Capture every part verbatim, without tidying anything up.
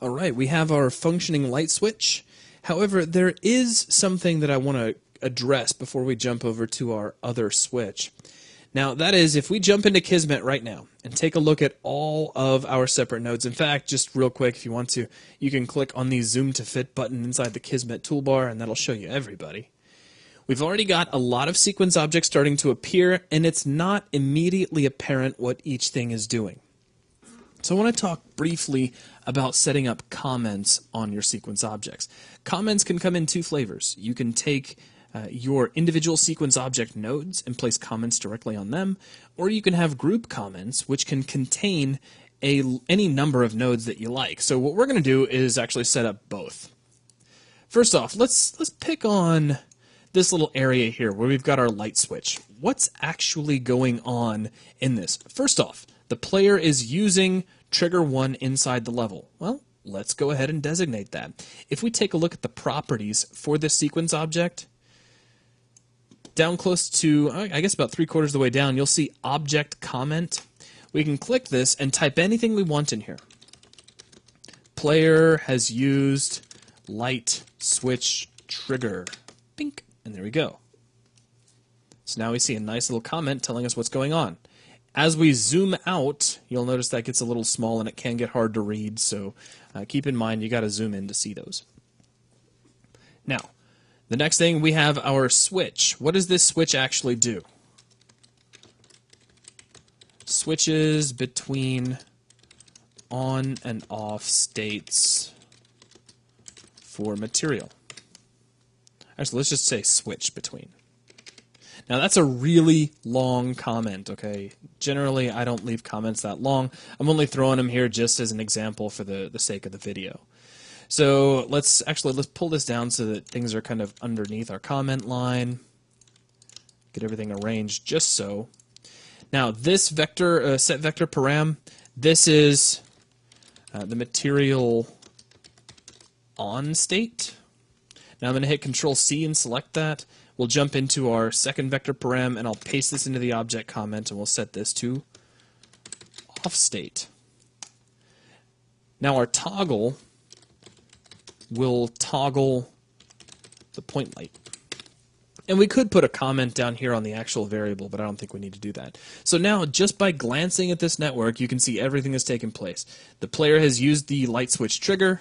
All right, we have our functioning light switch. However, there is something that I want to address before we jump over to our other switch. Now, that is, if we jump into Kismet right now and take a look at all of our separate nodes. In fact, just real quick, if you want to, you can click on the Zoom to Fit button inside the Kismet toolbar, and that'll show you everybody. We've already got a lot of sequence objects starting to appear, and it's not immediately apparent what each thing is doing. So I want to talk briefly about setting up comments on your sequence objects. Comments can come in two flavors. You can take Uh, your individual sequence object nodes and place comments directly on them, or you can have group comments, which can contain a, any number of nodes that you like. So what we're going to do is actually set up both. First off, let's, let's pick on this little area here where we've got our light switch. What's actually going on in this? First off, the player is using trigger one inside the level. Well, let's go ahead and designate that. If we take a look at the properties for this sequence object, down close to, I guess about three quarters of the way down, you'll see object comment. We can click this and type anything we want in here. Player has used light switch trigger. Bink, and there we go. So now we see a nice little comment telling us what's going on. As we zoom out, you'll notice that gets a little small and it can get hard to read, so uh, keep in mind you got to zoom in to see those. Now, the next thing, we have our switch. What does this switch actually do? Switches between on and off states for material. Actually, let's just say switch between. Now, that's a really long comment, okay? Generally, I don't leave comments that long. I'm only throwing them here just as an example for the, the sake of the video. So let's actually, let's pull this down so that things are kind of underneath our comment line. Get everything arranged just so. Now this vector, uh, set vector param, this is uh, the material on state. Now I'm going to hit Control C and select that. We'll jump into our second vector param and I'll paste this into the object comment and we'll set this to off state. Now our toggle will toggle the point light. And we could put a comment down here on the actual variable, but I don't think we need to do that. So now, just by glancing at this network, you can see everything that's taken place. The player has used the light switch trigger,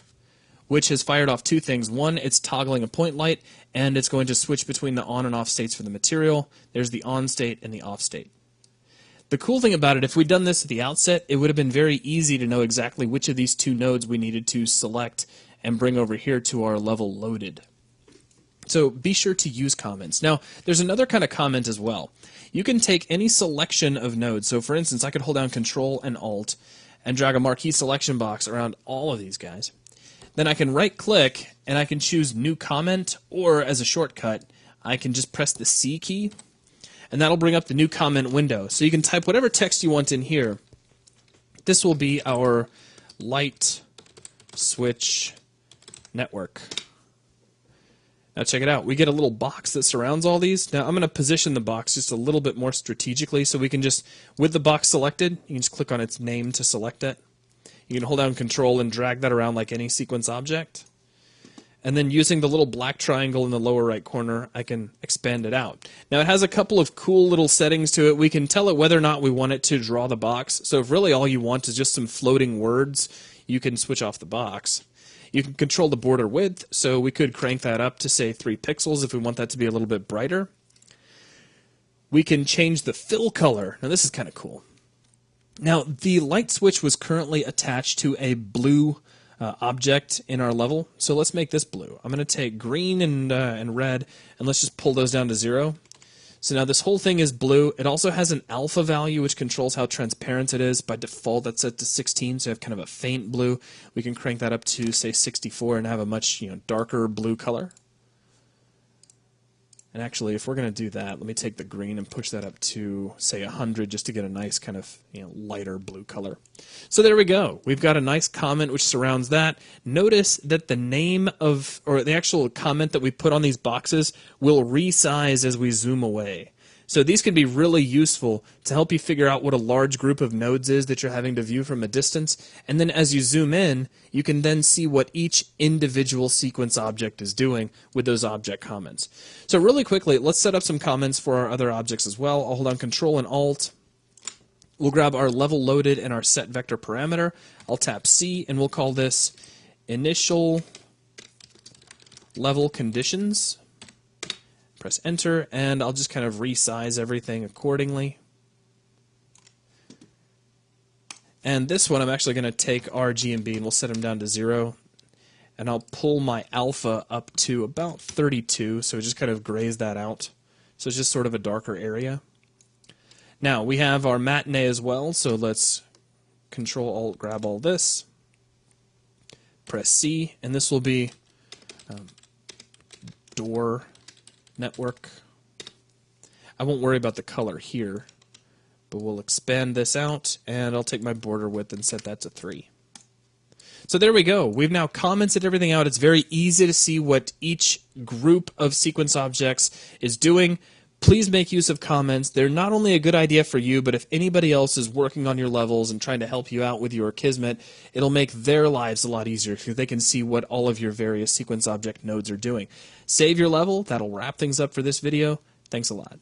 which has fired off two things. One, it's toggling a point light, and it's going to switch between the on and off states for the material. There's the on state and the off state. The cool thing about it, if we'd done this at the outset, it would have been very easy to know exactly which of these two nodes we needed to select and bring over here to our level loaded. So be sure to use comments. Now, there's another kind of comment as well. You can take any selection of nodes. So for instance, I could hold down Control and Alt and drag a marquee selection box around all of these guys. Then I can right click and I can choose New Comment, or as a shortcut, I can just press the C key and that'll bring up the New Comment window. So you can type whatever text you want in here. This will be our light switch network. Now check it out. We get a little box that surrounds all these. Now I'm going to position the box just a little bit more strategically so we can just, with the box selected, you can just click on its name to select it. You can hold down Control and drag that around like any sequence object. And then using the little black triangle in the lower right corner, I can expand it out. Now it has a couple of cool little settings to it. We can tell it whether or not we want it to draw the box. So if really all you want is just some floating words, you can switch off the box. You can control the border width, so we could crank that up to, say, three pixels if we want that to be a little bit brighter. We can change the fill color. Now, this is kind of cool. Now, the light switch was currently attached to a blue uh, object in our level, so let's make this blue. I'm going to take green and, uh, and red, and let's just pull those down to zero. So now this whole thing is blue. It also has an alpha value, which controls how transparent it is. By default, that's set to sixteen, so you have kind of a faint blue. We can crank that up to, say, sixty-four and have a much, you know, darker blue color. And actually, if we're going to do that, let me take the green and push that up to, say, one hundred just to get a nice kind of, you know, lighter blue color. So there we go. We've got a nice comment which surrounds that. Notice that the name of, or the actual comment that we put on these boxes will resize as we zoom away. So these can be really useful to help you figure out what a large group of nodes is that you're having to view from a distance. And then as you zoom in, you can then see what each individual sequence object is doing with those object comments. So really quickly, let's set up some comments for our other objects as well. I'll hold on Control and Alt. We'll grab our level loaded and our set vector parameter. I'll tap C and we'll call this initial level conditions. Press enter, and I'll just kind of resize everything accordingly. And this one, I'm actually going to take R, G, and B, and we'll set them down to zero. And I'll pull my alpha up to about thirty-two, so just kind of grays that out. So it's just sort of a darker area. Now, we have our matinee as well, so let's Control-Alt, grab all this. Press C, and this will be um, door network. I won't worry about the color here, but we'll expand this out, and I'll take my border width and set that to three. So there we go. We've now commented everything out. It's very easy to see what each group of sequence objects is doing. Please make use of comments. They're not only a good idea for you, but if anybody else is working on your levels and trying to help you out with your Kismet, it'll make their lives a lot easier because they can see what all of your various sequence object nodes are doing. Save your level. That'll wrap things up for this video. Thanks a lot.